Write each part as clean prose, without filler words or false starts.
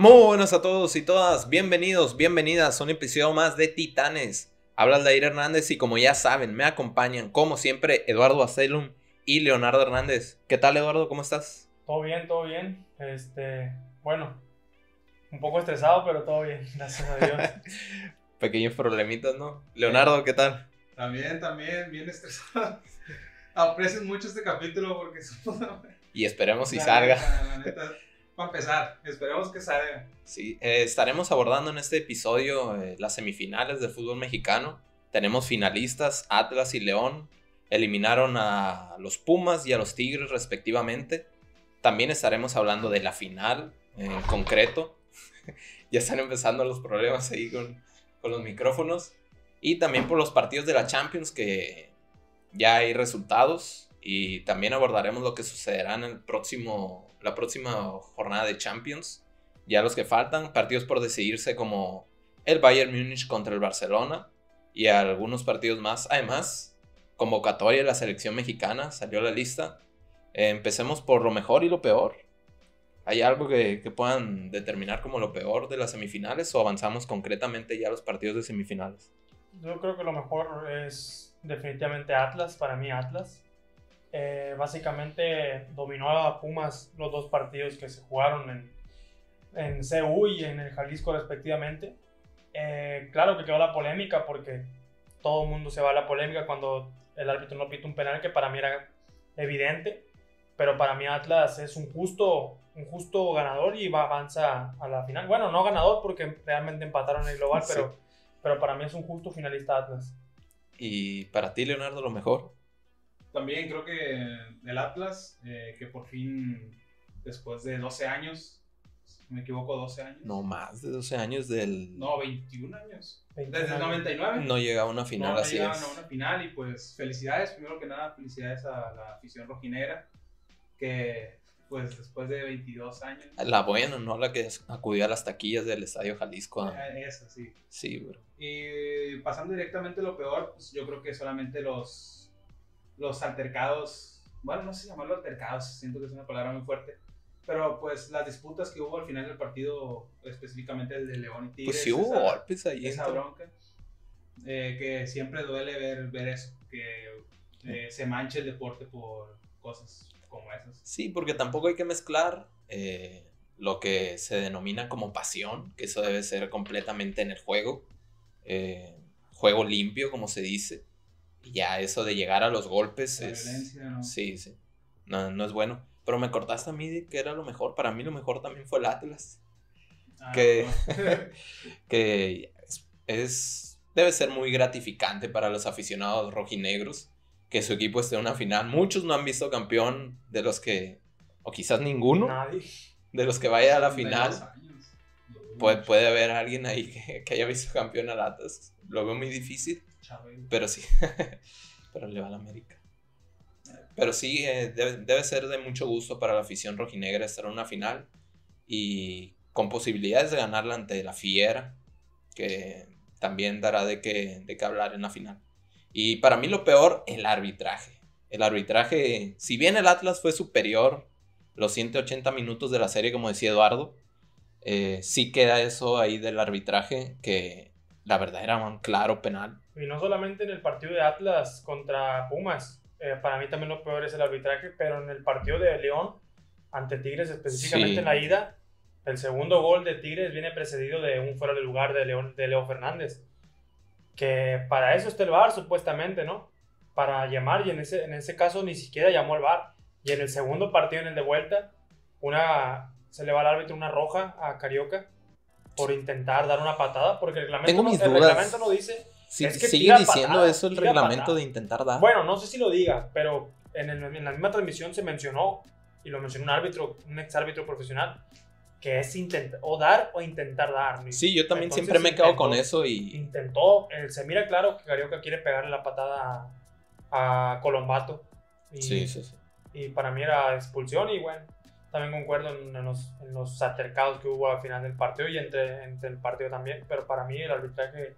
Muy buenas a todos y todas, bienvenidos, bienvenidas a un episodio más de Titanes. Habla Aldair Hernández y como ya saben, me acompañan como siempre Eduardo Acelum y Leonardo Hernández. ¿Qué tal, Eduardo? ¿Cómo estás? Todo bien, todo bien. Bueno, un poco estresado, pero todo bien, gracias a Dios. Pequeños problemitas, ¿no? Leonardo, ¿qué tal? También, bien estresado. Aprecien mucho este capítulo porque somos... Y esperemos si salga. La neta. Para empezar, esperemos que salga. Sí, estaremos abordando en este episodio las semifinales del fútbol mexicano. Tenemos finalistas, Atlas y León. Eliminaron a los Pumas y a los Tigres respectivamente. También estaremos hablando de la final en concreto. Ya están empezando los problemas ahí con los micrófonos. Y también por los partidos de la Champions que ya hay resultados. Y también abordaremos lo que sucederá en el próximo... La próxima jornada de Champions, ya los que faltan, partidos por decidirse como el Bayern Múnich contra el Barcelona y algunos partidos más. Además, convocatoria de la selección mexicana, salió la lista. Empecemos por lo mejor y lo peor. ¿Hay algo que puedan determinar como lo peor de las semifinales o avanzamos concretamente ya a los partidos de semifinales? Yo creo que lo mejor es definitivamente Atlas, para mí Atlas. Básicamente dominó a Pumas los dos partidos que se jugaron en CU y en el Jalisco respectivamente. Claro que quedó la polémica porque todo el mundo se va a la polémica cuando el árbitro no pita un penal que para mí era evidente, pero para mí Atlas es un justo ganador y avanza a la final. Bueno, no ganador porque realmente empataron el global, sí. pero para mí es un justo finalista Atlas. ¿Y para ti, Leonardo, lo mejor? También creo que el Atlas, que por fin, después de 12 años, si me equivoco, 12 años. No, más de 12 años del... No, 21 años. 21 Desde el 99. No llegaba a una final, así es. No llegaba a una final y pues felicidades, primero que nada, felicidades a la afición rojinegra, que pues después de 22 años... La buena, ¿no? La que acudía a las taquillas del Estadio Jalisco. Esa, sí. Sí, bro. Y pasando directamente a lo peor, pues yo creo que solamente los altercados, bueno, no sé si llamarlo altercados, siento que es una palabra muy fuerte, pero pues las disputas que hubo al final del partido, específicamente el de León y Tigres. Pues sí hubo golpes ahí. Esa bronca, que siempre duele ver eso, que se manche el deporte por cosas como esas. Sí, porque tampoco hay que mezclar lo que se denomina como pasión, que eso debe ser completamente en el juego, juego limpio, como se dice. Ya eso de llegar a los golpes la es... violencia, ¿no? Sí. No es bueno. Pero me cortaste a mí de que era lo mejor. Para mí lo mejor también fue el Atlas. Que debe ser muy gratificante para los aficionados rojinegros que su equipo esté en una final. Muchos no han visto campeón de los que... O quizás ninguno. Nadie. De los que vaya a la final. Puede haber alguien ahí que haya visto campeón al Atlas. Lo veo muy difícil. Pero sí, pero le va a la América. Pero sí, debe ser de mucho gusto para la afición rojinegra estar en una final y con posibilidades de ganarla ante la Fiera, que también dará de qué hablar en la final. Y para mí lo peor, el arbitraje. El arbitraje, si bien el Atlas fue superior los 180 minutos de la serie, como decía Eduardo, sí queda eso ahí del arbitraje que... La verdad era un claro penal. Y no solamente en el partido de Atlas contra Pumas. Para mí también lo peor es el arbitraje, pero en el partido de León ante Tigres, específicamente sí. En la ida, el segundo gol de Tigres viene precedido de un fuera de lugar de Leo Fernández. Que para eso está el VAR, supuestamente, ¿no? Para llamar, y en ese caso ni siquiera llamó el VAR. Y en el segundo partido, en el de vuelta, se le va al árbitro una roja a Carioca. Por intentar dar una patada, porque el reglamento... Tengo mis dudas. El reglamento no dice... Sí, es que sigue diciendo patada, eso el reglamento patada. De intentar dar. Bueno, no sé si lo diga, pero en la misma transmisión se mencionó, y lo mencionó un árbitro, un ex árbitro profesional, que es o dar o intentar dar. Sí, yo también siempre me quedo con eso y... Intentó, se mira claro que Carioca quiere pegarle la patada a Colombato. Y, sí. Y para mí era expulsión y bueno... También concuerdo en los altercados que hubo al final del partido y entre el partido también, pero para mí el arbitraje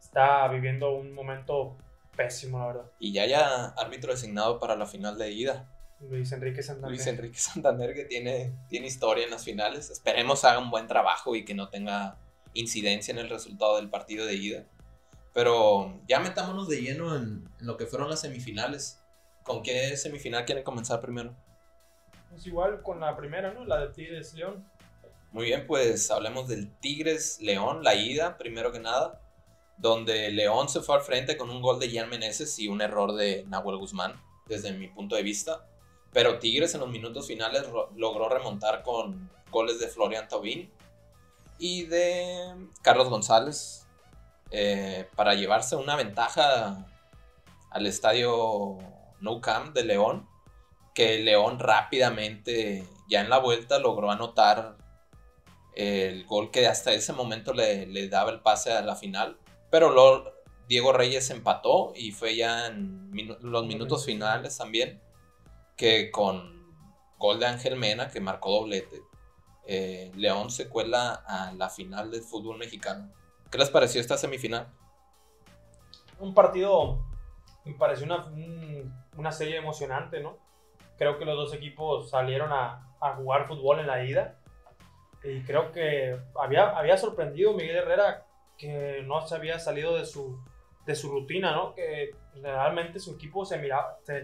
está viviendo un momento pésimo, la verdad. Y ya árbitro designado para la final de ida. Luis Enrique Santander, que tiene historia en las finales. Esperemos haga un buen trabajo y que no tenga incidencia en el resultado del partido de ida. Pero ya metámonos de lleno en lo que fueron las semifinales. ¿Con qué semifinal quieren comenzar primero? Pues igual con la primera, ¿no? La de Tigres-León. Muy bien, pues hablemos del Tigres-León, la ida, primero que nada, donde León se fue al frente con un gol de Jean Meneses y un error de Nahuel Guzmán, desde mi punto de vista. Pero Tigres en los minutos finales logró remontar con goles de Florian Thauvin y de Carlos González para llevarse una ventaja al estadio Nou Camp de León, que León rápidamente ya en la vuelta logró anotar el gol que hasta ese momento le daba el pase a la final. Pero Diego Reyes empató y fue ya en los minutos finales también, que con gol de Ángel Mena, que marcó doblete, León se cuela a la final del fútbol mexicano. ¿Qué les pareció esta semifinal? Un partido, me pareció una serie emocionante, ¿no? Creo que los dos equipos salieron a jugar fútbol en la ida y creo que había sorprendido Miguel Herrera, que no se había salido de su rutina, ¿no? Que realmente su equipo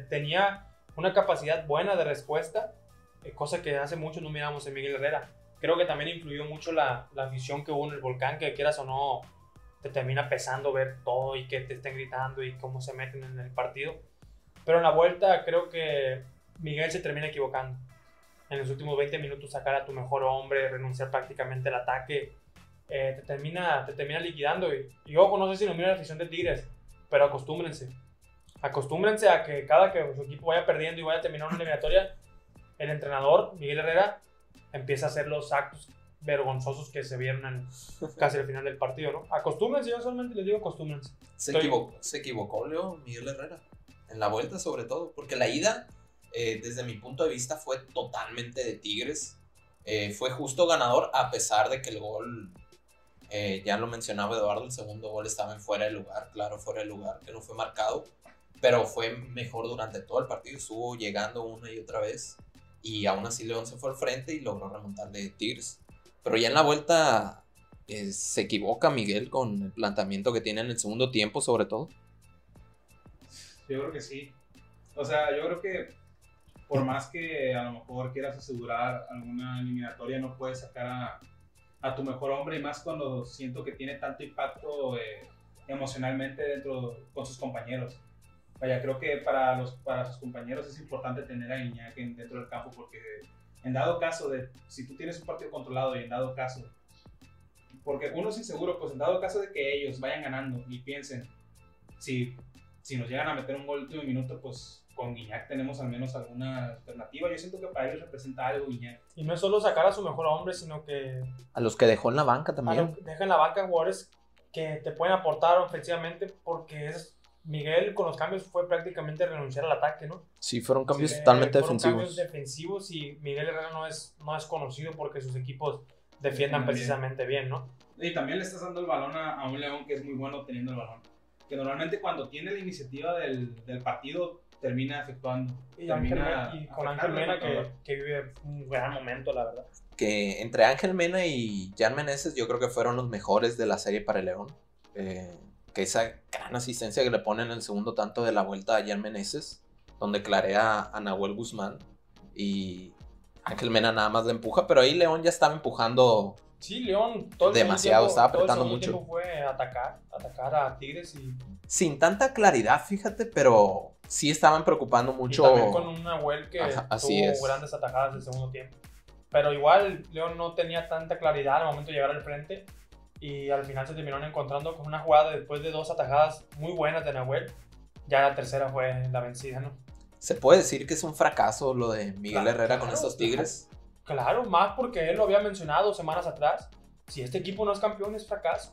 tenía una capacidad buena de respuesta, cosa que hace mucho no miramos en Miguel Herrera. Creo que también influyó mucho la afición que hubo en el Volcán, que quieras o no, te termina pesando ver todo y que te estén gritando y cómo se meten en el partido. Pero en la vuelta creo que Miguel se termina equivocando. En los últimos 20 minutos sacar a tu mejor hombre, renunciar prácticamente al ataque, te termina liquidando. Y ojo, no sé si lo mira la afición de Tigres, pero acostúmbrense. Acostúmbrense a que cada que su equipo vaya perdiendo y vaya a terminar una eliminatoria, el entrenador, Miguel Herrera, empieza a hacer los actos vergonzosos que se vieron en casi el final del partido, ¿no? Acostúmbrense, yo solamente les digo acostúmbrense. Se equivocó, Leo, Miguel Herrera, en la vuelta sobre todo, porque la ida, desde mi punto de vista, fue totalmente de Tigres. Fue justo ganador, a pesar de que el gol, ya lo mencionaba Eduardo, el segundo gol estaba en fuera de lugar, claro, fuera de lugar, que no fue marcado. Pero fue mejor durante todo el partido, estuvo llegando una y otra vez y aún así León se fue al frente y logró remontar de Tigres. Pero ya en la vuelta se equivoca Miguel con el planteamiento que tiene en el segundo tiempo sobre todo. Yo creo que sí. O sea, yo creo que por más que a lo mejor quieras asegurar alguna eliminatoria, no puedes sacar a tu mejor hombre, y más cuando siento que tiene tanto impacto emocionalmente con sus compañeros. Vaya, creo que para sus compañeros es importante tener a Iñak dentro del campo, porque en dado caso, si tú tienes un partido controlado y en dado caso, porque uno es inseguro, pues en dado caso de que ellos vayan ganando y piensen, si nos llegan a meter un gol de un minuto, pues con Iñak tenemos al menos alguna alternativa. Yo siento que para ellos representa algo Iñak. Y no es solo sacar a su mejor hombre, sino que... A los que dejó en la banca también. Deja en la banca jugadores que te pueden aportar ofensivamente, porque es... Miguel con los cambios fue prácticamente renunciar al ataque, ¿no? Sí, fueron cambios totalmente defensivos. Fueron cambios defensivos y Miguel Herrera no es conocido porque sus equipos defiendan precisamente bien, ¿no? Y también le estás dando el balón a un León que es muy bueno teniendo el balón. Que normalmente cuando tiene la iniciativa del partido termina efectuando. Y con Ángel Mena que vive un gran momento, la verdad. Que entre Ángel Mena y Jean Meneses yo creo que fueron los mejores de la serie para el León. Que esa gran asistencia que le ponen en el segundo tanto de la vuelta a Jean Meneses, donde clarea a Nahuel Guzmán y Ángel Mena nada más le empuja, pero ahí León ya estaba empujando. Sí, León todo demasiado, tiempo, estaba apretando todo mucho. Fue atacar a Tigres y... sin tanta claridad, fíjate, pero sí estaban preocupando mucho. Y también con un Nahuel que tuvo grandes atajadas el segundo tiempo. Pero igual León no tenía tanta claridad al momento de llegar al frente. Y al final se terminaron encontrando con una jugada después de dos atajadas muy buenas de Nahuel. Ya la tercera fue la vencida, ¿no? ¿Se puede decir que es un fracaso lo de Miguel Herrera con estos Tigres? Claro, más porque él lo había mencionado semanas atrás. Si este equipo no es campeón, es fracaso.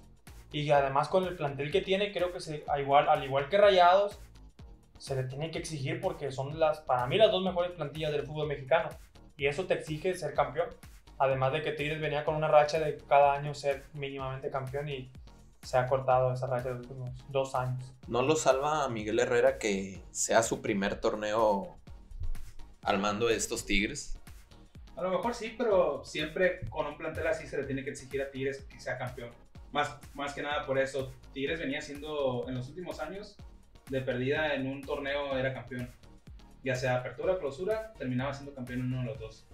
Y además con el plantel que tiene, creo que al igual que Rayados, se le tiene que exigir porque son para mí las dos mejores plantillas del fútbol mexicano. Y eso te exige ser campeón. Además de que Tigres venía con una racha de cada año ser mínimamente campeón y se ha cortado esa racha de los últimos 2 años. No lo salva a Miguel Herrera que sea su primer torneo al mando de estos Tigres? A lo mejor sí, pero siempre con un plantel así se le tiene que exigir a Tigres que sea campeón. Más que nada por eso. Tigres venía siendo, en los últimos años, de perdida en un torneo era campeón. Ya sea apertura o clausura, terminaba siendo campeón en uno de los dos.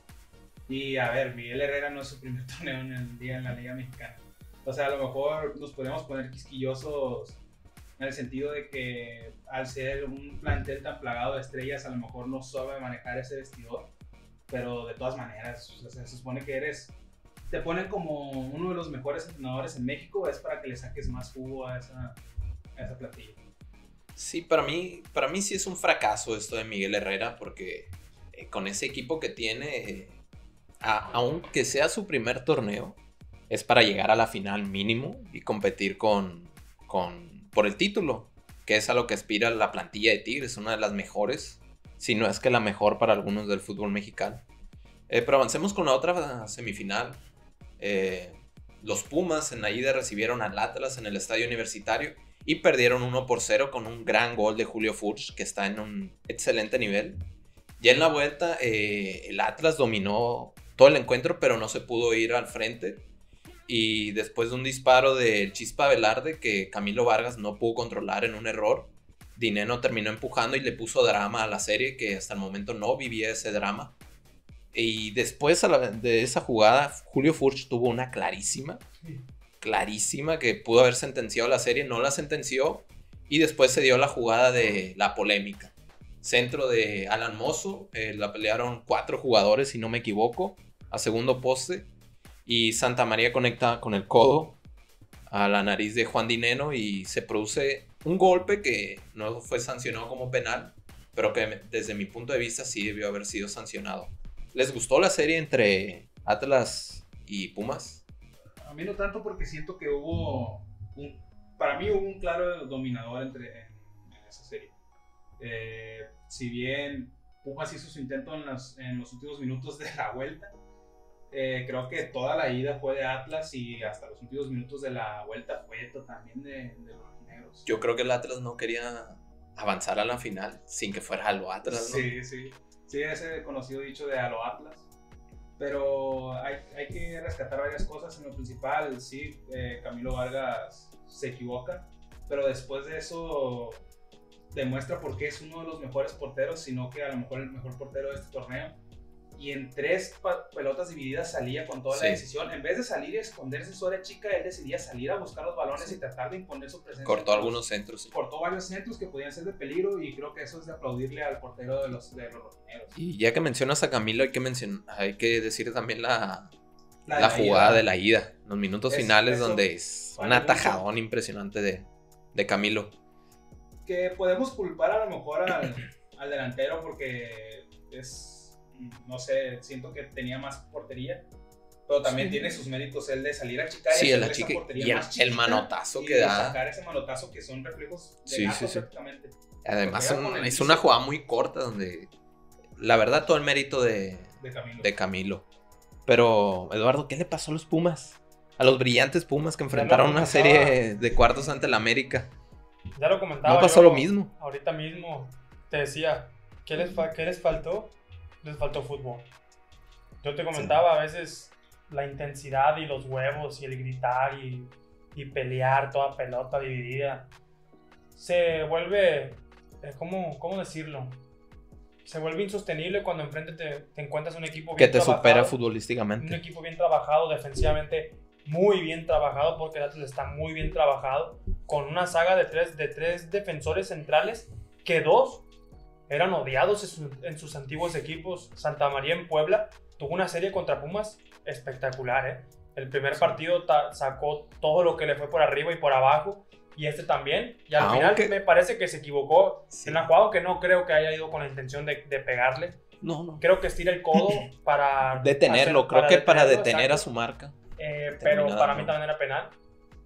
Y a ver, Miguel Herrera no es su primer torneo en la Liga Mexicana. O sea, a lo mejor nos podemos poner quisquillosos en el sentido de que al ser un plantel tan plagado de estrellas, a lo mejor no sabe manejar ese vestidor. Pero de todas maneras, o sea, se supone que te ponen como uno de los mejores entrenadores en México, es para que le saques más jugo a esa plantilla. Sí, para mí sí es un fracaso esto de Miguel Herrera, porque con ese equipo que tiene, aunque sea su primer torneo, es para llegar a la final mínimo y competir por el título, que es a lo que aspira la plantilla de Tigres, una de las mejores, si no es que la mejor para algunos del fútbol mexicano. Pero avancemos con la otra semifinal. Los Pumas en la ida recibieron al Atlas en el estadio universitario y perdieron 1-0 con un gran gol de Julio Furch, que está en un excelente nivel. Ya en la vuelta el Atlas dominó todo el encuentro, pero no se pudo ir al frente. Y después de un disparo del Chispa Velarde que Camilo Vargas no pudo controlar en un error, Dineno terminó empujando y le puso drama a la serie, que hasta el momento no vivía ese drama. Y después de esa jugada, Julio Furch tuvo una clarísima, que pudo haber sentenciado la serie, no la sentenció. Y después se dio la jugada de la polémica. Centro de Alan Mozo, la pelearon 4 jugadores, si no me equivoco, a segundo poste. Y Santa María conecta con el codo a la nariz de Juan Dineno y se produce un golpe que no fue sancionado como penal, pero que desde mi punto de vista sí debió haber sido sancionado. ¿Les gustó la serie entre Atlas y Pumas? A mí no tanto, porque siento que para mí hubo un claro dominador en esa serie. Si bien Pumas hizo su intento en los últimos minutos de la vuelta, creo que toda la ida fue de Atlas y hasta los últimos minutos de la vuelta fue también de los negros. Yo creo que el Atlas no quería avanzar a la final sin que fuera a lo Atlas, ¿no? Sí, ese conocido dicho de a lo Atlas. Pero hay que rescatar varias cosas. En lo principal, sí, Camilo Vargas se equivoca, pero después de eso demuestra por qué es uno de los mejores porteros, sino que a lo mejor el mejor portero de este torneo. Y en 3 pelotas divididas salía con toda la decisión. En vez de salir y esconderse sobre chica, él decidía salir a buscar los balones y tratar de imponer su presencia. Cortó algunos centros. Sí. Cortó varios centros que podían ser de peligro, y creo que eso es de aplaudirle al portero de los rojineros. Y ya que mencionas a Camilo, hay que decir también la jugada de la ida. Los minutos finales, donde es un atajadón impresionante de Camilo. Que podemos culpar a lo mejor al delantero, porque es... no sé, siento que tenía más portería, pero también tiene sus méritos el de salir a achicar esa portería y más chiquita, el manotazo que da, sacar ese manotazo que son reflejos de gato prácticamente. Además es una jugada muy corta, donde la verdad todo el mérito de Camilo. Pero Eduardo, ¿qué le pasó a los Pumas? A los brillantes Pumas que enfrentaron una serie de cuartos ante el América. Ya lo comentaba. ¿No pasó lo mismo? Ahorita mismo te decía, ¿qué les faltó? Les faltó fútbol. Yo te comentaba, a veces la intensidad y los huevos y el gritar y pelear toda pelota dividida se vuelve, ¿cómo decirlo? Se vuelve insostenible cuando enfrente te encuentras un equipo bien trabajado. Que te supera futbolísticamente. Un equipo bien trabajado, defensivamente muy bien trabajado, porque el Atlas está muy bien trabajado, con una saga de tres defensores centrales, que 2 eran odiados en sus antiguos equipos. Santa María en Puebla tuvo una serie contra Pumas espectacular, ¿eh? El primer partido sacó todo lo que le fue por arriba y por abajo, y este también. Y al final me parece que se equivocó en la jugada, que no creo que haya ido con la intención de pegarle. No. Creo que estira el codo para... detenerlo, para detener a su marca. Pero para mí también era penal.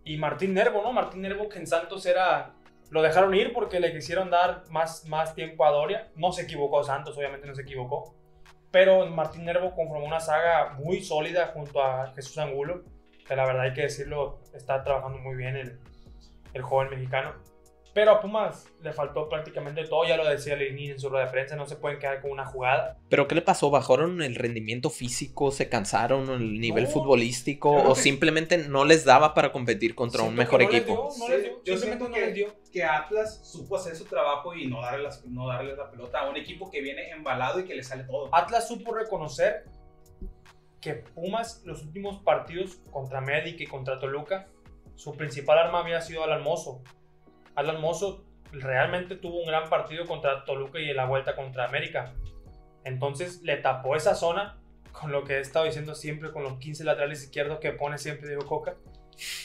Y Martín Nervo, ¿no? Martín Nervo, que en Santos era... lo dejaron ir porque le quisieron dar más tiempo a Doria. No se equivocó Santos, obviamente no se equivocó. Pero Martín Nervo conformó una saga muy sólida junto a Jesús Angulo, que la verdad hay que decirlo, está trabajando muy bien el joven mexicano. Pero a Pumas le faltó prácticamente todo, ya lo decía Lenín en su rueda de prensa, no se pueden quedar con una jugada. ¿Pero qué le pasó? ¿Bajaron el rendimiento físico? ¿Se cansaron el nivel futbolístico? ¿O simplemente no les daba para competir contra un mejor equipo? Yo siento que Atlas supo hacer su trabajo y no darles la pelota a un equipo que viene embalado y que le sale todo. Atlas supo reconocer que Pumas, los últimos partidos contra Medic y contra Toluca, su principal arma había sido Alan Mozo. Alan Mozo realmente tuvo un gran partido contra Toluca y en la vuelta contra América. Entonces le tapó esa zona con lo que he estado diciendo siempre, con los 15 laterales izquierdos que pone siempre Diego Coca.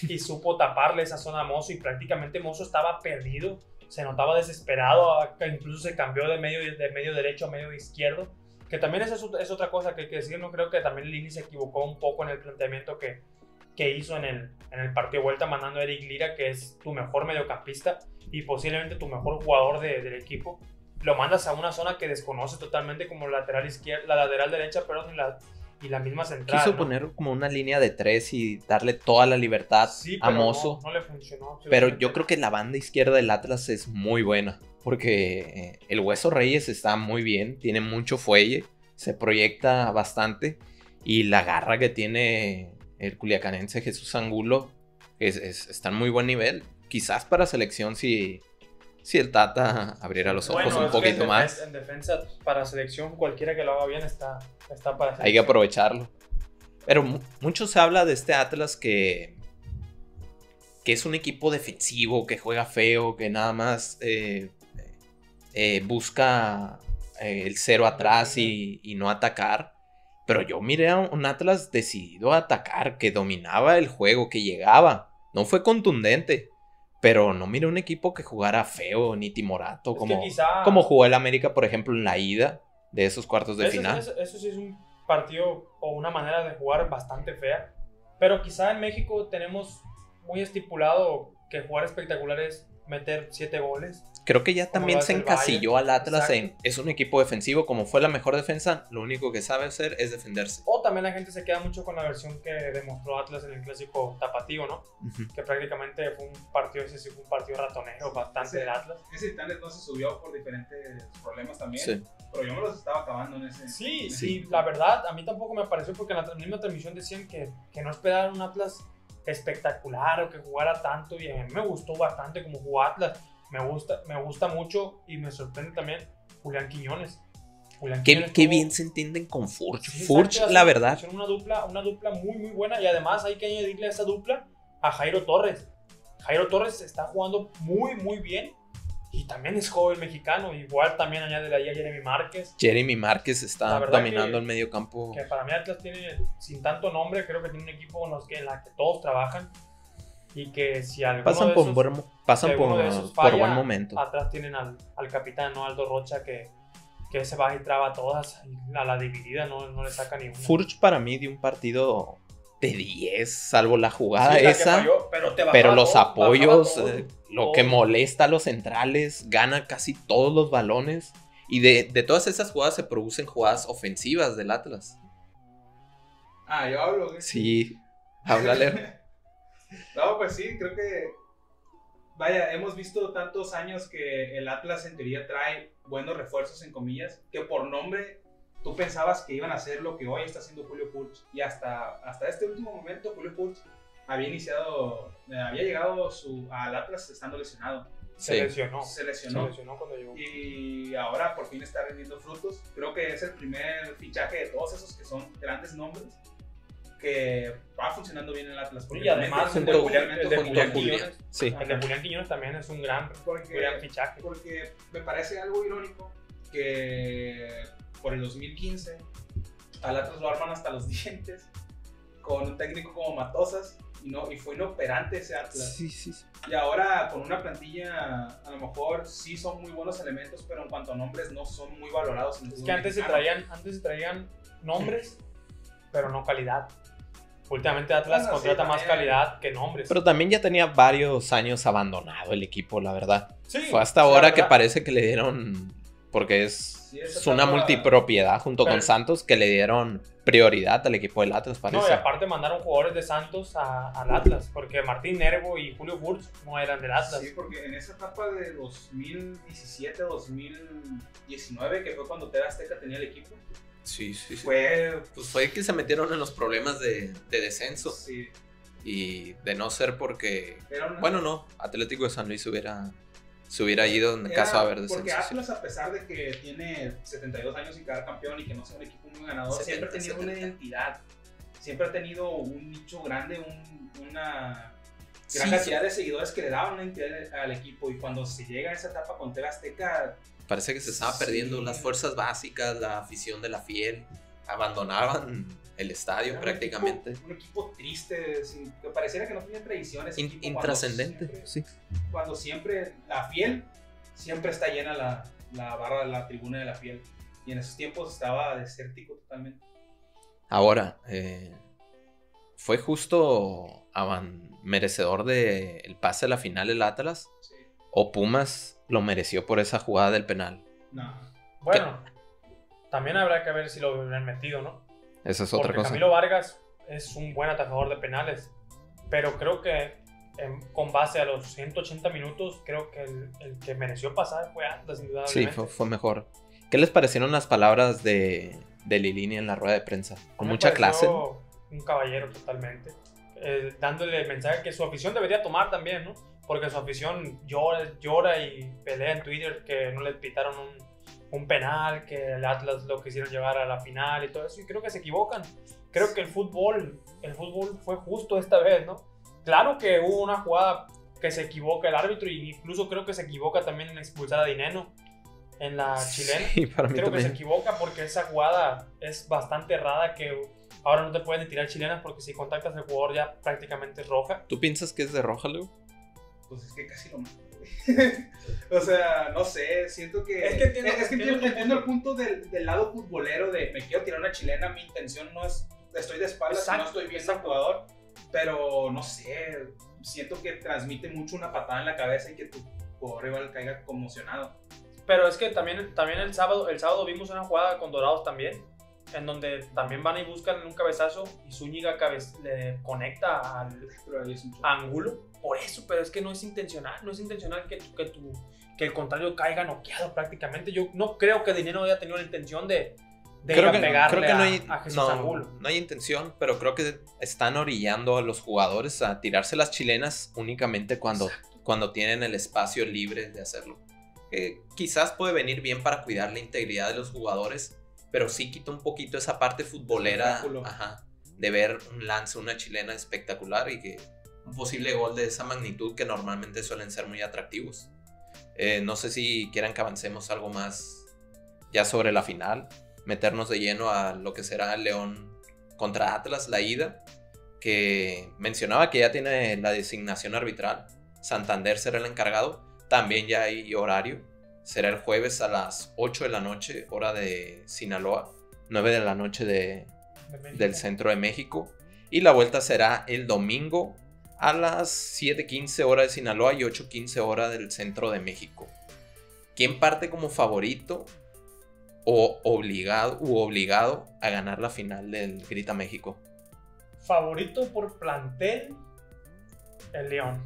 Y supo taparle esa zona a Mozo y prácticamente Mozo estaba perdido. Se notaba desesperado, incluso se cambió de medio derecho a medio izquierdo. Que también es otra cosa que hay que decir, no creo que también Lini se equivocó un poco en el planteamiento que hizo en el partido de vuelta, mandando a Eric Lira, que es tu mejor mediocampista y posiblemente tu mejor jugador del equipo, lo mandas a una zona que desconoce totalmente como la lateral derecha, perdón, y la misma central. Quiso poner como una línea de tres y darle toda la libertad a Mozo. No le funcionó. Pero yo creo que la banda izquierda del Atlas es muy buena, porque el Hueso Reyes está muy bien, tiene mucho fuelle, se proyecta bastante y la garra que tiene el culiacanense Jesús Angulo está en muy buen nivel. Quizás para selección si el Tata abriera los ojos un poquito más. En defensa, para selección, cualquiera que lo haga bien está para selección. Hay que aprovecharlo. Pero mucho se habla de este Atlas que es un equipo defensivo, que juega feo, que nada más busca el cero atrás y no atacar. Pero yo miré a un Atlas decidido a atacar, que dominaba el juego, que llegaba. No fue contundente, pero no miré un equipo que jugara feo ni timorato, como jugó el América, por ejemplo, en la ida de esos cuartos de final. Eso sí es un partido o una manera de jugar bastante fea. Pero quizá en México tenemos muy estipulado que jugar espectacular es meter 7 goles. Creo que ya también se encasilló al Atlas en es un equipo defensivo, como fue la mejor defensa, lo único que sabe hacer es defenderse. O también la gente se queda mucho con la versión que demostró Atlas en el clásico tapatío, ¿no? Que prácticamente fue un partido, ese sí fue un partido ratonero bastante del Atlas. Ese Titanes no se subió por diferentes problemas también, pero yo me los estaba acabando en ese. Sí, la verdad, a mí tampoco me pareció, porque en la misma transmisión decían que no esperaban un Atlas espectacular o que jugara tanto, y a mí me gustó bastante como jugó Atlas. Me gusta mucho y me sorprende también Julián Quiñones. Qué bien se entienden con Furch. Furch, la verdad. Una dupla muy, muy buena. Y además hay que añadirle a esa dupla a Jairo Torres. Jairo Torres está jugando muy, muy bien. Y también es joven mexicano. Igual también añádele ahí a Jeremy Márquez. Jeremy Márquez está dominando el medio campo. Que para mí Atlas tiene, sin tanto nombre, creo que tiene un equipo en la que todos trabajan. Y que si alguno pasan por buen momento. Atrás tienen al capitán, ¿no? Aldo Rocha, que se va y traba a todas. A la dividida no le saca ni una. Furch para mí dio un partido de 10, salvo la jugada esa. Falló, pero los apoyos, lo que molesta a los centrales, gana casi todos los balones. Y de todas esas jugadas se producen jugadas ofensivas del Atlas. Ah, yo hablo. Sí, háblale. No, pues sí, creo que, vaya, hemos visto tantos años que el Atlas en teoría trae buenos refuerzos, en comillas, que por nombre tú pensabas que iban a hacer lo que hoy está haciendo Julio Furch, y hasta este último momento Julio Furch había llegado al Atlas estando lesionado. Se lesionó cuando llegó. Y ahora por fin está rindiendo frutos. Creo que es el primer fichaje de todos esos que son grandes nombres que va funcionando bien el Atlas. Y además el de Julián Quiñones también es un gran fichaje. Porque me parece algo irónico que por el 2015 al Atlas lo arman hasta los dientes con un técnico como Matosas y fue inoperante ese Atlas. Sí. Y ahora con una plantilla, a lo mejor sí son muy buenos elementos, pero en cuanto a nombres no son muy valorados. Es que antes se traían nombres, pero no calidad. Últimamente Atlas contrata más calidad que nombres. Pero también ya tenía varios años abandonado el equipo, la verdad. Sí, fue hasta ahora que parece que le dieron, porque es es una multipropiedad junto con Santos, que le dieron prioridad al equipo del Atlas, parece. No, y aparte mandaron jugadores de Santos al Atlas, porque Martín Nervo y Julio Furch no eran del Atlas. Sí, porque en esa etapa de 2017-2019, que fue cuando TV Azteca tenía el equipo. Sí, sí, sí. Fue que se metieron en los problemas de descenso. Sí. Y de no ser porque... Bueno, no, Atlético de San Luis hubiera ido en caso de haber descenso. Porque Atlas, a pesar de que tiene 72 años sin quedar campeón y que no sea un equipo muy ganador, siempre ha tenido una identidad. Siempre ha tenido un nicho grande, una gran cantidad de seguidores que le daban una identidad al equipo. Y cuando se llega a esa etapa con TV Azteca... Parece que se estaba perdiendo las fuerzas básicas, la afición de la fiel. Abandonaban el estadio prácticamente. Un equipo triste, que pareciera que no tenía tradiciones. Intrascendente, cuando siempre la fiel, siempre está llena la barra, la tribuna de la fiel. Y en esos tiempos estaba desértico totalmente. Ahora, fue justo merecedor del pase a la final el Atlas. Sí. ¿O Pumas lo mereció por esa jugada del penal? No. Bueno, también habrá que ver si lo hubieran metido, ¿no? Esa es otra cosa. Camilo Vargas es un buen atajador de penales, pero creo que con base a los 180 minutos, creo que el que mereció pasar fue Atlas, indudablemente. Sí, fue mejor. ¿Qué les parecieron las palabras de Lilini en la rueda de prensa? Con mucha clase. Un caballero totalmente. Dándole el mensaje que su afición debería tomar también, ¿no? Porque su afición llora y pelea en Twitter que no le pitaron un penal, que el Atlas lo quisieron llevar a la final y todo eso. Y creo que se equivocan. Creo que el fútbol fue justo esta vez, ¿no? Claro que hubo una jugada que se equivoca el árbitro, e incluso creo que se equivoca también en expulsar a Dineno en la chilena. Sí, para mí creo también. Que se equivoca porque esa jugada es bastante errada, que ahora no te pueden tirar chilenas porque si contactas al jugador ya prácticamente es roja. ¿Tú piensas que es de roja, Leo? Pues es que casi lo mato, güey. O sea, no sé, siento que... Es que entiendo el punto del lado futbolero de me quiero tirar una chilena, mi intención no es... Estoy de espaldas, no estoy viendo al jugador, pero no sé, siento que transmite mucho una patada en la cabeza y que tu jugador rival caiga conmocionado. Pero es que también el sábado vimos una jugada con Dorados también, en donde también van y buscan un cabezazo y Zúñiga le conecta al Angulo. Por eso, pero es que no es intencional que el contrario caiga noqueado prácticamente. Yo no creo que Dinero haya tenido la intención de ir a pegarle a Jesús Angulo. No hay intención, pero creo que están orillando a los jugadores a tirarse las chilenas únicamente cuando tienen el espacio libre de hacerlo. Quizás puede venir bien para cuidar la integridad de los jugadores, pero sí quita un poquito esa parte futbolera de ver un lance, una chilena espectacular y que un posible gol de esa magnitud que normalmente suelen ser muy atractivos. No sé si quieran que avancemos algo más ya sobre la final, meternos de lleno a lo que será León contra Atlas, la ida, que mencionaba que ya tiene la designación arbitral. Santander será el encargado, también ya hay horario, será el jueves a las 8 de la noche, hora de Sinaloa, 9 de la noche del centro de México, y la vuelta será el domingo a las 7:15 hora de Sinaloa y 8:15 hora del centro de México. ¿Quién parte como favorito o obligado a ganar la final del Grita México? Favorito por plantel, el León.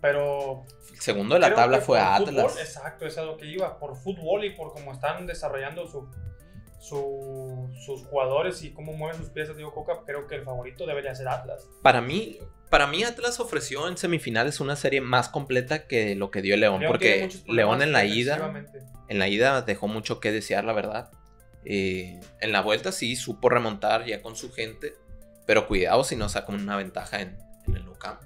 Pero... El segundo de la tabla fue Atlas. Fútbol, exacto, eso es lo que iba. Por fútbol y por cómo están desarrollando sus jugadores y cómo mueven sus piezas, digo, Coca, creo que el favorito debería ser Atlas. Para mí Atlas ofreció en semifinales una serie más completa que lo que dio León, porque León en la ida dejó mucho que desear, la verdad. En la vuelta sí supo remontar ya con su gente, pero cuidado si no sacan una ventaja en el Nou Camp.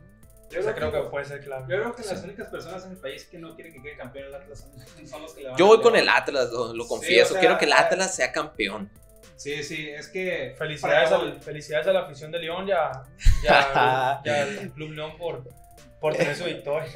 Yo creo que puede ser clave. Yo creo que las únicas personas en el país que no quieren que quede campeón el Atlas son los que le van. Yo voy con el Atlas, lo confieso. Sí, o sea, quiero que el Atlas sea campeón. Sí, sí, es que... Felicidades a la afición de León ya al Club León por tener su victoria.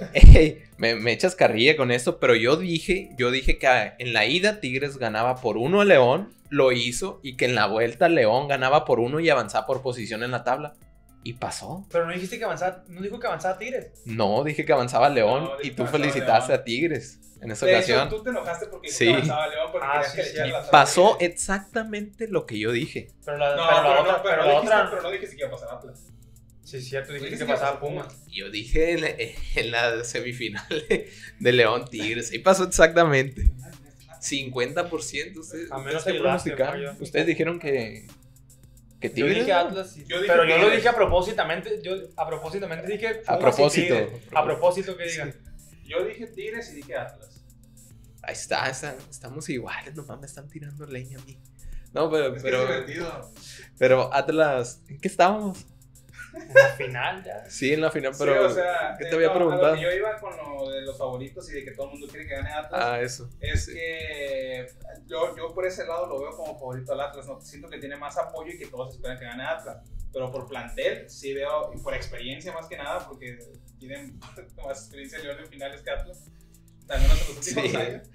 Me echas carrilla con esto, pero yo dije que en la ida Tigres ganaba por 1 a León, lo hizo, y que en la vuelta León ganaba por 1 y avanzaba por posición en la tabla. Y pasó. Pero no dijiste que avanzaba, no dijo que avanzaba Tigres. No, dije que avanzaba León y tú felicitaste a Tigres. en esta ocasión. Hecho, tú te enojaste porque sí. Pasó exactamente lo que yo dije. Pero la, no, pero no dijiste que iba a pasar Atlas. Sí, sí, tú dijiste que pasaba Pumas. Yo dije en la semifinal de León Tigres. Y pasó exactamente. 50%. Ustedes, a menos que pronosticaron. Ustedes dijeron que Tigres. Yo dije Atlas. Y, yo dije pero Tigres. Yo lo dije a propósito. Yo a propósito dije. A propósito. A propósito que digan. Sí. Yo dije Tigres y dije Atlas. Ahí está, estamos iguales. Nomás me están tirando leña a mí. No, pero. Es pero Atlas. ¿En qué estábamos? En la final ya. Sí, en la final, pero sí, o sea, ¿qué te había preguntado? Yo iba con lo de los favoritos y de que todo el mundo quiere que gane Atlas. Ah, eso. Es sí. Que yo por ese lado lo veo como favorito al Atlas, ¿no? Siento que tiene más apoyo y que todos esperan que gane Atlas. Pero por plantel sí veo, y por experiencia más que nada, porque tienen más experiencia León en finales que Atlas. También los últimos sí. Años.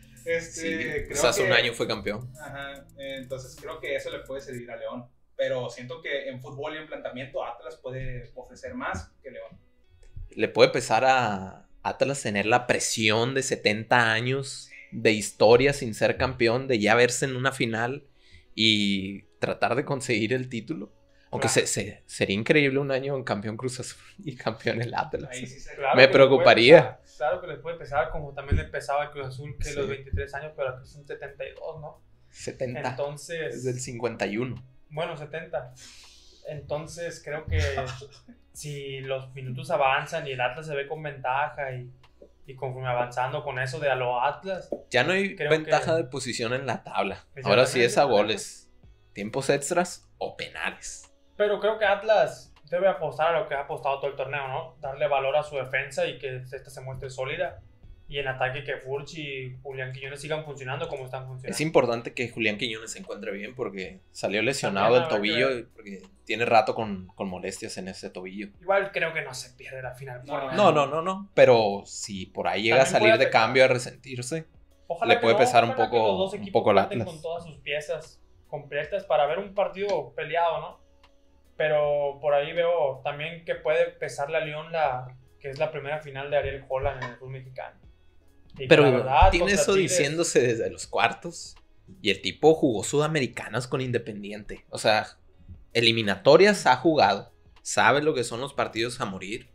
Sí. Creo hace que, un año fue campeón. Ajá, entonces creo que eso le puede servir a León. Pero siento que en fútbol y en planteamiento Atlas puede ofrecer más que León. Le puede pesar a Atlas tener la presión de 70 años de historia sin ser campeón, de ya verse en una final y tratar de conseguir el título. Aunque claro. Sería increíble un año en campeón Cruz Azul y campeón el Atlas. Ahí sí claro me preocuparía. Pesar, claro que les puede pesar, como también le pesaba al Cruz Azul que sí. Los 23 años, pero aquí son 72, ¿no? 70. Entonces... Es el 51. Bueno, 70. Entonces creo que si los minutos avanzan y el Atlas se ve con ventaja y conforme avanzando con eso de a lo Atlas. Ya no hay ventaja de posición en la tabla. Ahora sí es a goles, tiempos extras o penales. Pero creo que Atlas debe apostar a lo que ha apostado todo el torneo, ¿no? Darle valor a su defensa y que esta se muestre sólida. Y en ataque que Furch y Julián Quiñones sigan funcionando como están funcionando. Es importante que Julián Quiñones se encuentre bien porque salió lesionado el tobillo y porque tiene rato con molestias en ese tobillo. Igual creo que no se pierde la final. No. Pero si por ahí llega a salir de cambio a resentirse, ojalá le puede pesar un poco el Atlas. Con todas sus piezas completas para ver un partido peleado, ¿no? Pero por ahí veo también que puede pesarle a León que es la primera final de Ariel Haaland en el fútbol mexicano. Y pero verdad, tiene eso Tigres. Diciéndose desde los cuartos. Y el tipo jugó sudamericanas con Independiente. O sea, eliminatorias ha jugado. Sabe lo que son los partidos a morir.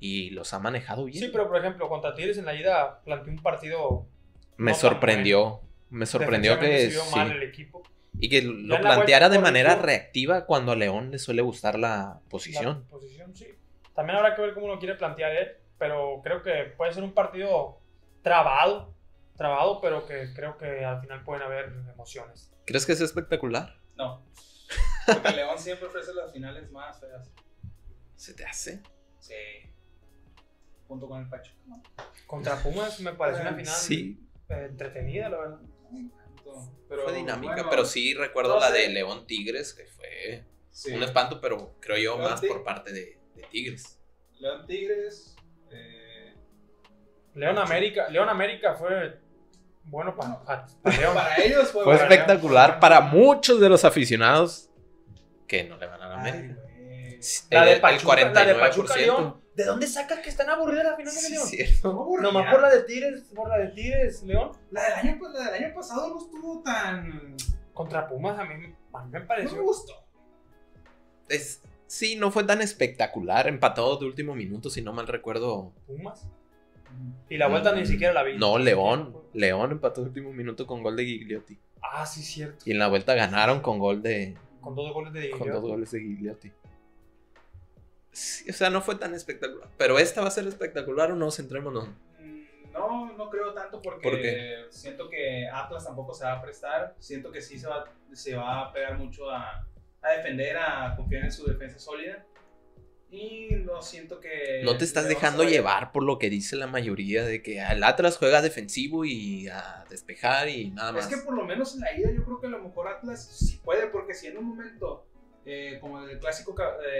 Y los ha manejado bien. Sí, pero por ejemplo, contra Tigres en la ida planteó un partido... Me sorprendió que... Sí. Mal el equipo. Y que lo planteara de manera reactiva cuando a León le suele gustar la posición. La posición, sí. También habrá que ver cómo lo quiere plantear él. Pero creo que puede ser un partido... Trabado, pero que creo que al final pueden haber emociones. ¿Crees que es espectacular? No. Porque León siempre ofrece las finales más feas. ¿Se te hace? Sí. Junto con el Pachuca, ¿no? Contra Pumas me pareció una final sí. Entretenida, la verdad. Pero, fue dinámica, bueno, pero sí recuerdo no la sé. De León Tigres, que fue un espanto, pero creo yo León más por parte de Tigres. León Tigres... León América fue bueno para León. Para ellos fue espectacular. León. Para muchos de los aficionados que no le van a la América. La de Pachuca León. ¿De dónde sacas que están aburridas las finales de León? Cierto. Nomás por la de Tigres, León. La del año pasado no estuvo tan. Contra Pumas a mí me pareció. No me gustó. Sí, no fue tan espectacular. Empatado de último minuto, si no mal recuerdo. ¿Pumas? Y la vuelta ni siquiera la vi. No, León empató el último minuto con gol de Gigliotti. Ah, sí, cierto. Y en la vuelta ganaron con gol de... Con dos goles de Gigliotti. Sí, o sea, no fue tan espectacular. Pero esta va a ser espectacular o no, centrémonos. No creo tanto porque ¿por siento que Atlas tampoco se va a prestar. Siento que sí se va a pegar mucho a defender, a confiar en su defensa sólida. Y no siento que... No te estás dejando llevar por lo que dice la mayoría de que el Atlas juega defensivo y a despejar y nada más. Es que por lo menos en la ida yo creo que a lo mejor Atlas sí puede, porque si en un momento, como en el clásico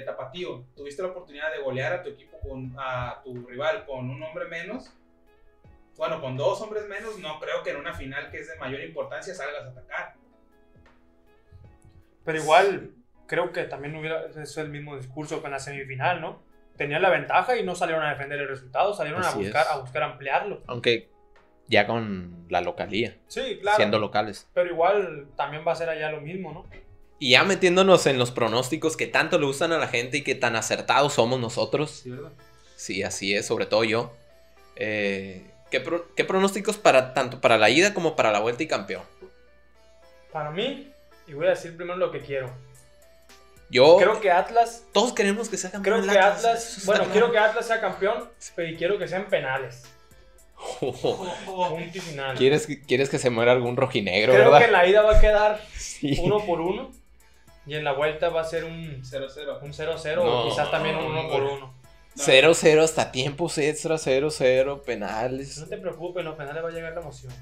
tapatío, tuviste la oportunidad de golear a tu equipo, a tu rival con un hombre menos, bueno, con dos hombres menos, no creo que en una final que es de mayor importancia salgas a atacar. Pero igual... Creo que también hubiera eso el mismo discurso que en la semifinal, ¿no? Tenían la ventaja y no salieron a defender el resultado, salieron a buscar ampliarlo. Aunque ya con la localía. Sí, claro. Siendo locales. Pero igual también va a ser allá lo mismo, ¿no? Y ya metiéndonos en los pronósticos que tanto le gustan a la gente y que tan acertados somos nosotros. Sí, ¿verdad? Sí, así es, sobre todo yo. ¿Qué pronósticos para tanto para la ida como para la vuelta y campeón? Para mí, y voy a decir primero lo que quiero. Yo creo que Atlas... Todos queremos que sea campeón. Creo que Atlas... Bueno, quiero que Atlas sea campeón, pero quiero que sean penales. Punto y final. ¿Quieres que se muera algún rojinegro, creo, verdad? Creo que en la ida va a quedar 1-1. Y en la vuelta va a ser un 0-0. Un 0-0 o quizás también un 1-1. 0-0 hasta tiempos extra, 0-0, penales. No te preocupes, en los penales va a llegar la emoción.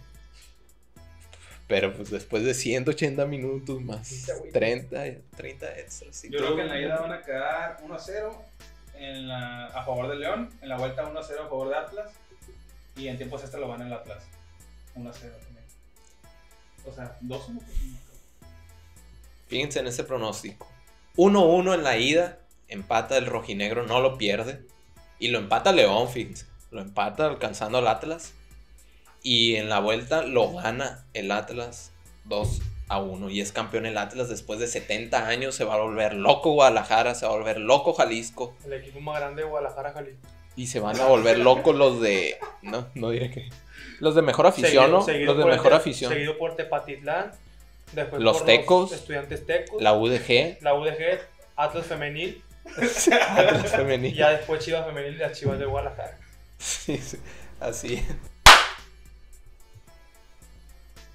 Pero pues después de 180 minutos más 30 extras. Yo creo que en la ida van a quedar 1-0 a favor de León. En la vuelta 1-0 a favor de Atlas. Y en tiempos extra lo van en el Atlas 1-0 también. O sea, 2-1. Fíjense en ese pronóstico. 1-1 en la ida. Empata el rojinegro, no lo pierde. Y lo empata León, fíjense. Lo empata alcanzando al Atlas. Y en la vuelta lo gana el Atlas 2-1. Y es campeón el Atlas después de 70 años. Se va a volver loco Guadalajara, se va a volver loco Jalisco. El equipo más grande de Guadalajara, Jalisco. Y se van a volver locos los de... No, no diré que... Los de mejor afición, ¿no? Los de mejor afición. Seguido por Tepatitlán. Después los Tecos. Los Estudiantes Tecos. La UDG. La UDG, Atlas Femenil. Atlas Femenil. Y ya después Chivas Femenil y las Chivas de Guadalajara. Sí, sí. Así es.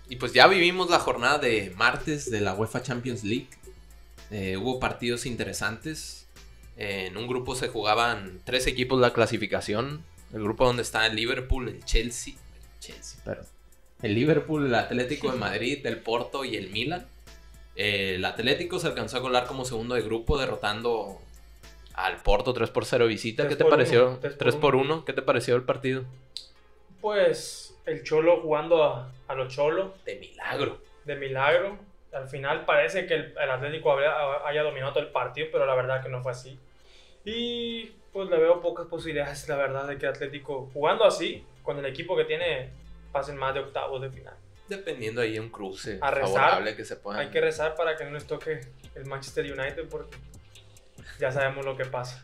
Y pues ya vivimos la jornada de martes de la UEFA Champions League. Hubo partidos interesantes. En un grupo se jugaban 3 equipos la clasificación. El grupo donde está el Liverpool, el Chelsea, el Liverpool, el Atlético de Madrid, el Porto y el Milan. El Atlético se alcanzó a colar como segundo de grupo derrotando al Porto 3-0 visita. ¿Qué te pareció? 3-1. ¿Qué te pareció el partido? Pues... El Cholo jugando a los Cholos. De milagro. De milagro. Al final parece que el Atlético haya dominado todo el partido, pero la verdad que no fue así. Y pues le veo pocas posibilidades, la verdad, de que el Atlético, jugando así, con el equipo que tiene, pasen más de octavos de final. Dependiendo ahí de un cruce favorable que se pueda. Hay que rezar para que no les toque el Manchester United, porque ya sabemos lo que pasa.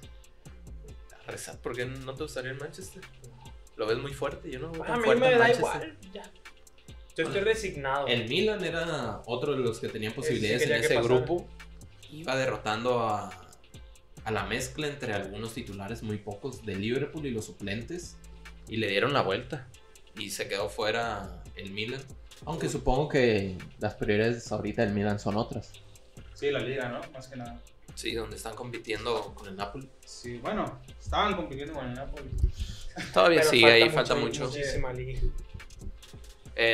¿A rezar? ¿Por qué no te gustaría el Manchester? Lo ves muy fuerte, yo no lo veo tan fuerte. A mí me da igual, ya. Yo estoy resignado. El Milan era otro de los que tenían posibilidades en ese grupo. Iba derrotando a la mezcla entre algunos titulares, muy pocos, de Liverpool y los suplentes. Y le dieron la vuelta. Y se quedó fuera el Milan. Aunque supongo que las prioridades ahorita del Milan son otras. Sí, la liga, ¿no? Más que nada. Sí, donde están compitiendo con el Napoli. Sí, bueno, estaban compitiendo con el Napoli. Todavía sí, ahí falta mucho.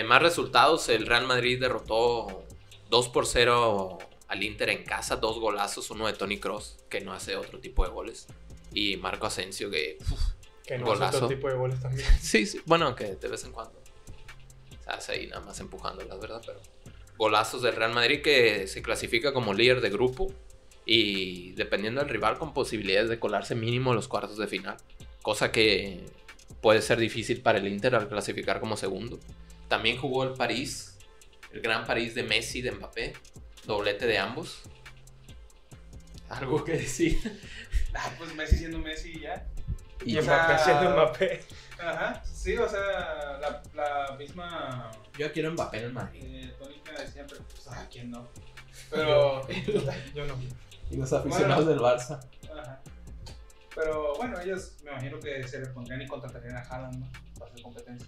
Más resultados, el Real Madrid derrotó 2-0 al Inter en casa, 2 golazos, uno de Toni Kroos, que no hace otro tipo de goles, y Marco Asensio, que no golazo. Hace otro tipo de goles también. Sí, sí, bueno, que de vez en cuando se hace ahí nada más empujándolas, ¿verdad? Pero golazos del Real Madrid, que se clasifica como líder de grupo y dependiendo del rival con posibilidades de colarse mínimo en los cuartos de final. Cosa que puede ser difícil para el Inter al clasificar como segundo. También jugó el París, el gran París de Messi, de Mbappé. Doblete de ambos. ¿Algo que decir? Ah, pues Messi siendo Messi ya. Y Mbappé siendo Mbappé. Ajá, sí, o sea, la misma... Yo quiero Mbappé en el Madrid. Tónica de siempre, pues, ¿quién no? Pero... yo no. Y los aficionados del Barça. Ajá. Pero bueno, ellos me imagino que se respondrían y contratarían a Haaland, ¿no? Para hacer competencia.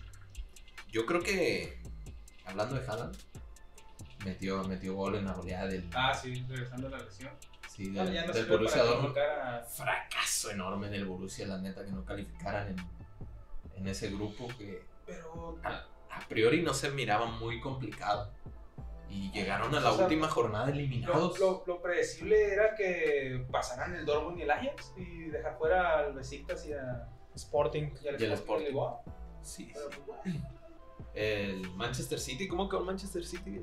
Yo creo que, hablando de Haaland, metió gol en la goleada del... Ah, sí, regresando a la lesión. Sí, del Borussia Dortmund. Fracaso enorme del Borussia, la neta, que no calificaran en ese grupo que... Pero... A priori no se miraba muy complicado. Y llegaron a la última jornada eliminados. Lo predecible era que pasaran el Dortmund y el Ajax y dejar fuera al Besiktas y al Sporting. Y al Sporting. Sí. Pero, pues, bueno. El Manchester City, ¿cómo quedó el Manchester City?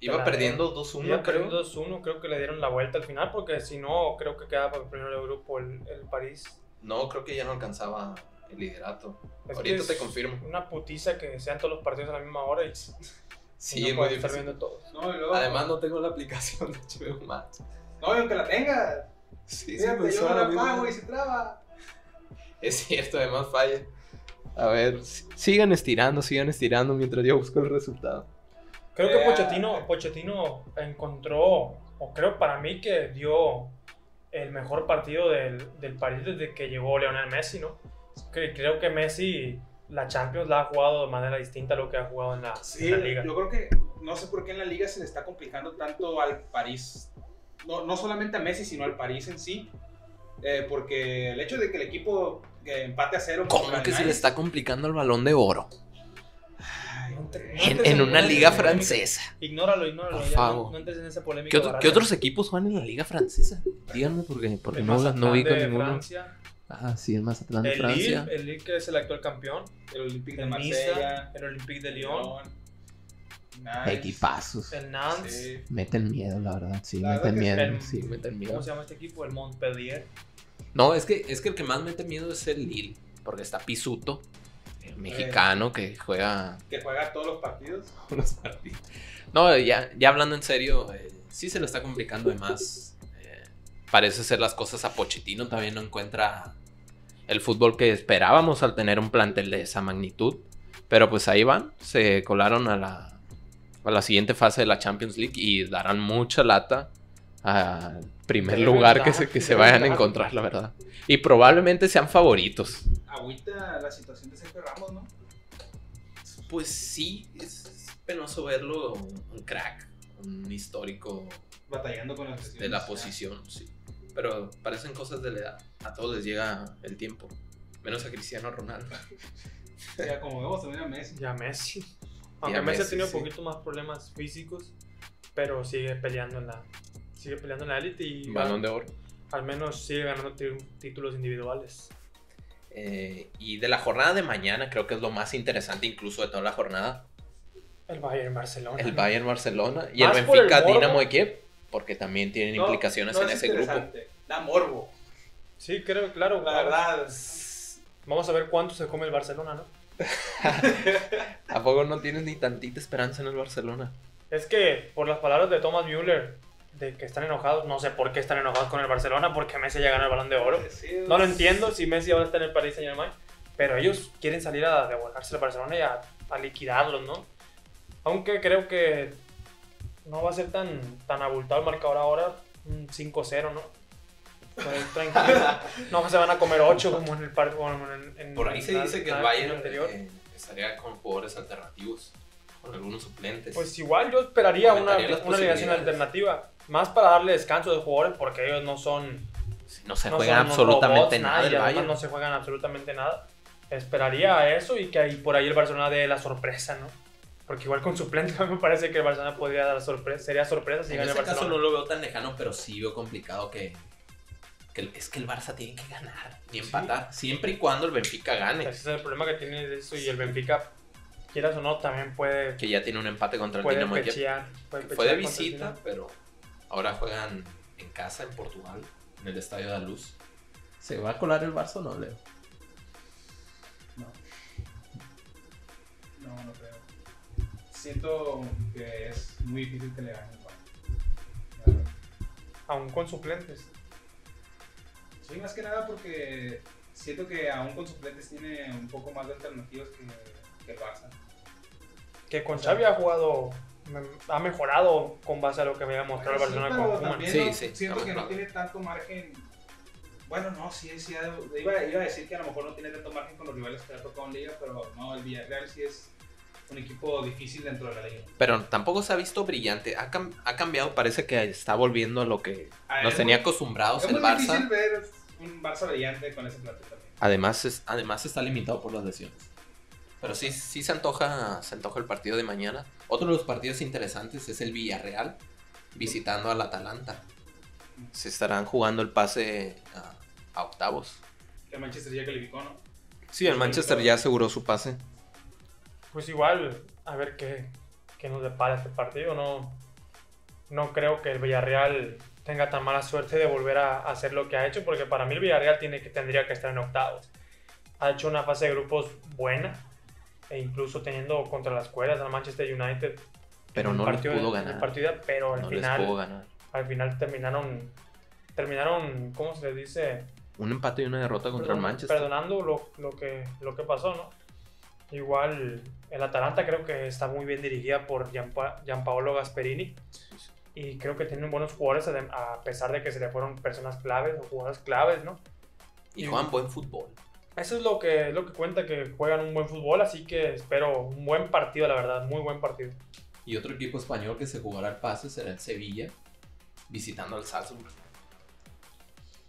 Iba perdiendo 2-1. Iba perdiendo 2-1, creo que le dieron la vuelta al final porque si no, creo que quedaba para el primero del grupo el París. No, creo que ya no alcanzaba el liderato. Es ahorita te confirmo. Una putiza que sean todos los partidos a la misma hora y sí, no es muy difícil. Viendo todos. No, luego, además no tengo la aplicación de HBO Max. No, aunque la tenga. Sí, fíjate, yo la pago y se traba. Es cierto, además falla. A ver, sigan estirando mientras yo busco el resultado. Creo que Pochettino encontró, o creo para mí que dio el mejor partido del París desde que llegó Lionel Messi, ¿no? Creo que Messi la Champions la ha jugado de manera distinta a lo que ha jugado en la Liga. Yo creo que no sé por qué en la Liga se le está complicando tanto al París. No solamente a Messi, sino al París en sí. Porque el hecho de que el equipo empate a cero... ¿Cómo que se le está complicando el Balón de Oro? Ay, en una liga francesa. Ignóralo. Por favor. No entres en esa polémica. ¿Qué otros equipos juegan en la liga francesa? Díganme porque no vi con ninguno. Francia. Ah, sí, el Mazatlán de Francia. El Lille, que es el actual campeón. El Olympique de Marsella. El Olympique de Lyon. Nice. Equipazos. El Nantes. Sí. Meten miedo, la verdad. Sí, la meten miedo. ¿Cómo se llama este equipo? El Montpellier. No, es que el que más mete miedo es el Lille. Porque está Pisuto, el mexicano que juega. Que juega todos los partidos. No, ya hablando en serio, sí se lo está complicando de más. Parece ser las cosas a Pochettino. También no encuentra el fútbol que esperábamos al tener un plantel de esa magnitud. Pero pues ahí van. Se colaron a la siguiente fase de la Champions League y darán mucha lata al primer lugar que se vayan a encontrar, la verdad. Y probablemente sean favoritos. Agüita la situación de Sergio Ramos, ¿no? Pues sí, es penoso verlo, un crack, un histórico. Batallando con las de la posición, sí. Pero parecen cosas de la edad. A todos les llega el tiempo, menos a Cristiano Ronaldo. Ya como vemos también a Messi. Ya Messi. Aunque Messi ha tenido un poquito más problemas físicos, pero sigue peleando en la élite y Balón de Oro. Al menos sigue ganando títulos individuales. Y de la jornada de mañana creo que es lo más interesante incluso de toda la jornada. El Bayern-Barcelona. El Bayern-Barcelona y el Benfica-Dinamo de Kiev, porque también tienen implicaciones en ese grupo. Da morbo. Sí, creo, claro. La verdad. Vamos a ver cuánto se come el Barcelona, ¿no? ¿A poco no tienes ni tantita esperanza en el Barcelona? Es que por las palabras de Thomas Müller, de que están enojados, no sé por qué están enojados con el Barcelona, porque Messi ya ganó el Balón de Oro. No lo entiendo, si Messi ahora está en el Paris Saint-Germain, pero ellos quieren salir a devorarse al Barcelona y a liquidarlos, ¿no? Aunque creo que no va a ser tan abultado el marcador ahora, un 5-0, ¿no? Tranquilo. No se van a comer 8 como en el partido. Por ahí se dice que el Bayern anterior estaría con jugadores alternativos, con algunos suplentes. Pues igual yo esperaría una alineación alternativa, más para darle descanso de jugadores, porque ellos no son. No juegan absolutamente nada. No se juegan absolutamente nada. Esperaría eso y que ahí, por ahí el Barcelona dé la sorpresa, ¿no? Porque igual con suplentes me parece que el Barcelona podría dar sorpresa. Sería sorpresa si gana el Barcelona. En ese caso no lo veo tan lejano, pero sí veo complicado que. Es que el Barça tiene que ganar y empatar, siempre y cuando el Benfica gane. Ese es el problema que tiene eso, y el Benfica, quieras o no, también puede... Que ya tiene un empate contra el Dinamo de Kiev. Fue de visita, pero ahora juegan en casa, en Portugal, en el Estadio da Luz. ¿Se va a colar el Barça o no, Leo? No creo. Siento que es muy difícil que le gane el Barça. Aún con suplentes. Sí, más que nada porque siento que aún con suplentes tiene un poco más de alternativas que el Barça. Que con Xavi ha mejorado con base a lo que había mostrado el Barcelona con Koeman. Siento que no tiene tanto margen. Bueno, no, sí. Iba a decir que a lo mejor no tiene tanto margen con los rivales que le ha tocado en Liga, pero no, el Villarreal sí es un equipo difícil dentro de la Liga. Pero tampoco se ha visto brillante. Ha cambiado, parece que está volviendo a lo que nos tenía acostumbrados el Barça. Es difícil ver un Barça brillante con ese plantel también. Además está limitado por las lesiones. Pero sí se antoja el partido de mañana. Otro de los partidos interesantes es el Villarreal visitando al Atalanta. Se estarán jugando el pase a octavos. El Manchester ya calificó, ¿no? Sí, el Manchester ya aseguró su pase. Pues igual, a ver qué nos depara este partido. No creo que el Villarreal tenga tan mala suerte de volver a hacer lo que ha hecho, porque para mí el Villarreal tendría que estar en octavos. ha hecho una fase de grupos buena, e incluso teniendo contra las cuerdas al Manchester United. Pero no les pudo ganar. Pero al final, terminaron, ¿cómo se les dice? Un empate y una derrota contra el Manchester. Perdonando lo que pasó, ¿no? Igual el Atalanta creo que está muy bien dirigida por Gianpaolo Gasperini. Sí, sí. Y creo que tienen buenos jugadores, a pesar de que se le fueron personas claves o jugadores claves, ¿no? Y juegan buen fútbol. Eso es lo que cuenta, que juegan un buen fútbol, así que espero un buen partido, la verdad, muy buen partido. Y otro equipo español que se jugará el pase será el Sevilla, visitando al Salzburg.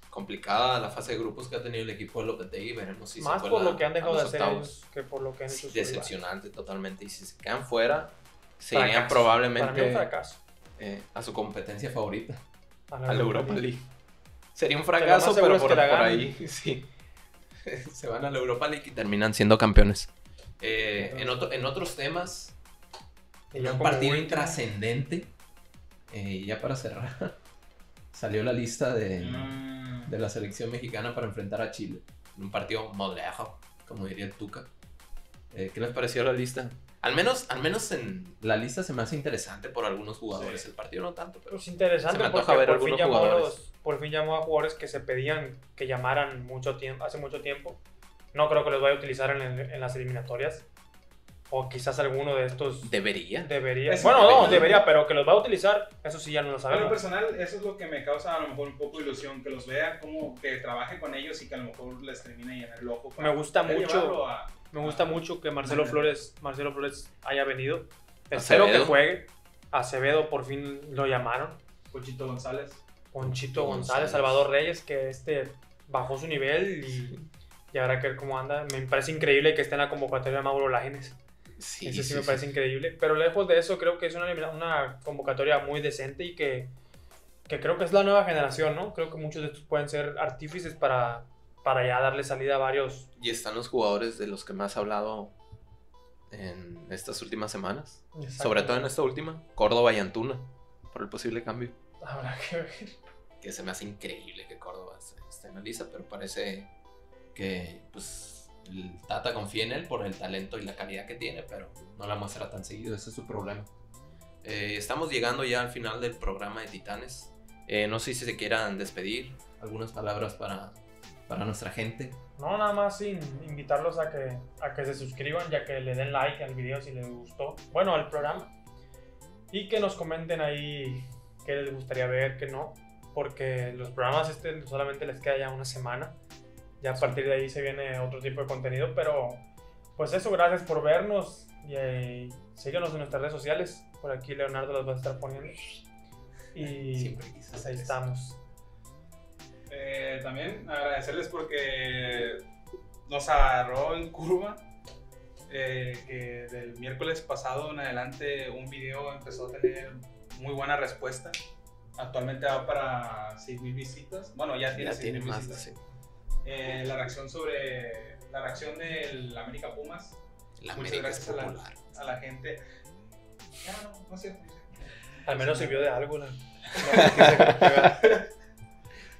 Complicada la fase de grupos que ha tenido el equipo de Lopetegui, veremos si más se por lo que han dejado de hacer ellos que por lo que han hecho. Decepcionante totalmente, y si se quedan fuera, se irían probablemente... Para mí un fracaso. A su competencia favorita, a la Europa League. Sería un fracaso, pero por ahí sí. Se van a la Europa League y terminan siendo campeones. En otros temas, un partido intrascendente, ya para cerrar, salió la lista de la selección mexicana para enfrentar a Chile. Un partido moderado, como diría el Tuca. ¿Qué les pareció la lista? Al menos en la lista se me hace interesante por algunos jugadores. Sí. El partido no tanto, pero es interesante, se me antoja ver algunos jugadores. Por fin llamó a jugadores que se pedían que llamaran hace mucho tiempo. No creo que los vaya a utilizar en las eliminatorias. O quizás alguno de estos... Debería. Debería, pero que los va a utilizar, eso sí ya no lo sabemos. Bueno, personal, eso es lo que me causa a lo mejor un poco de ilusión, que los vea, como que trabaje con ellos y que a lo mejor les termine llenar el ojo. Me gusta mucho que Marcelo Flores haya venido. Espero que juegue. Acevedo por fin lo llamaron. Ponchito González, Salvador Reyes, que bajó su nivel y habrá que ver cómo anda. Me parece increíble que esté en la convocatoria de Mauro Lainez. Sí, eso sí me parece increíble. Pero lejos de eso, creo que es una convocatoria muy decente y que creo que es la nueva generación, ¿no? Creo que muchos de estos pueden ser artífices para ya darle salida a varios. Y están los jugadores de los que me has hablado en estas últimas semanas. Sobre todo en esta última, Córdoba y Antuna, por el posible cambio. Habrá que ver. Que se me hace increíble que Córdoba esté en la lista, pero parece que pues el Tata confía en él por el talento y la calidad que tiene, pero no la muestra tan seguido, ese es su problema. Estamos llegando ya al final del programa de Titanes. No sé si se quieran despedir, algunas palabras para nuestra gente. No, nada más invitarlos a que se suscriban, ya que le den like al video si les gustó, bueno, al programa, y que nos comenten ahí qué les gustaría ver, qué no, porque los programas solamente les queda ya una semana, ya a partir de ahí se viene otro tipo de contenido, pero pues eso, gracias por vernos y síganos en nuestras redes sociales, por aquí Leonardo las va a estar poniendo y pues ahí estamos. También agradecerles porque nos agarró en curva, que del miércoles pasado en adelante un video empezó a tener muy buena respuesta. Actualmente va para 6,000 visitas, bueno, ya tiene 6,000 visitas. Más, sí. La reacción del América Pumas. Muchas gracias a la gente. No es cierto. Al menos sirvió de algo.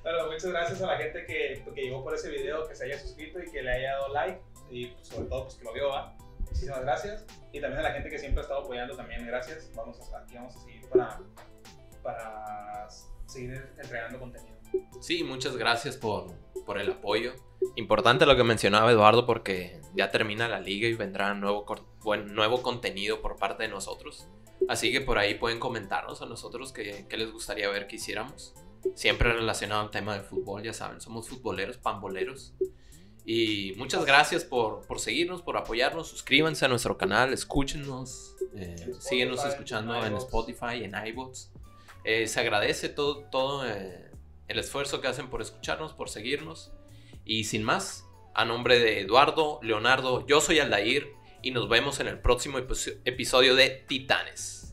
Bueno, muchas gracias a la gente que llegó por ese video, que se haya suscrito y que le haya dado like, y sobre todo pues que lo vio, ¿va? Muchísimas gracias. Y también a la gente que siempre ha estado apoyando también, gracias. Aquí vamos a seguir para seguir entregando contenido. Sí, muchas gracias por el apoyo. Importante lo que mencionaba Eduardo, porque ya termina la liga y vendrá nuevo contenido por parte de nosotros. Así que por ahí pueden comentarnos a nosotros qué les gustaría ver que hiciéramos. Siempre relacionado al tema del fútbol, ya saben, somos futboleros, pamboleros. Y muchas gracias por seguirnos, por apoyarnos. Suscríbanse a nuestro canal, escúchenos, síguenos escuchando en Spotify, en iVoox. Se agradece todo el esfuerzo que hacen por escucharnos, por seguirnos. Y sin más, a nombre de Eduardo, Leonardo, yo soy Aldair y nos vemos en el próximo episodio de Titanes.